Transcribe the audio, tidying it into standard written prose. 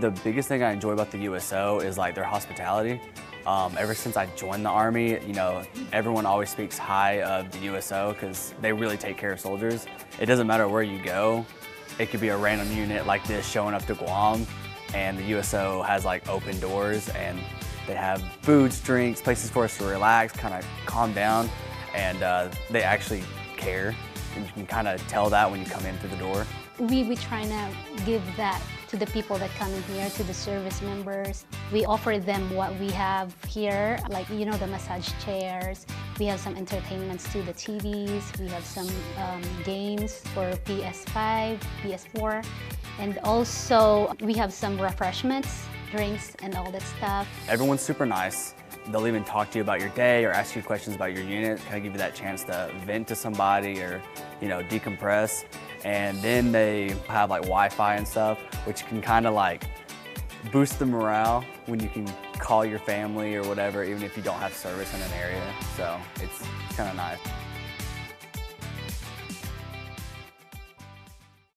The biggest thing I enjoy about the USO is like their hospitality. Ever since I joined the Army, you know, everyone always speaks high of the USO because they really take care of soldiers. It doesn't matter where you go. It could be a random unit like this showing up to Guam, and the USO has like open doors, and they have foods, drinks, places for us to relax, kind of calm down, and they actually care. And you can kind of tell that when you come in through the door. We're trying to give that to the people that come in here, to the service members. We offer them what we have here, like, you know, the massage chairs. We have some entertainments to the TVs. We have some games for PS5, PS4. And also, we have some refreshments, drinks, and all that stuff. Everyone's super nice. They'll even talk to you about your day or ask you questions about your unit, kind of give you that chance to vent to somebody or, you know, decompress. And then they have like Wi-Fi and stuff, which can kind of like boost the morale when you can call your family or whatever, even if you don't have service in an area. So it's kind of nice.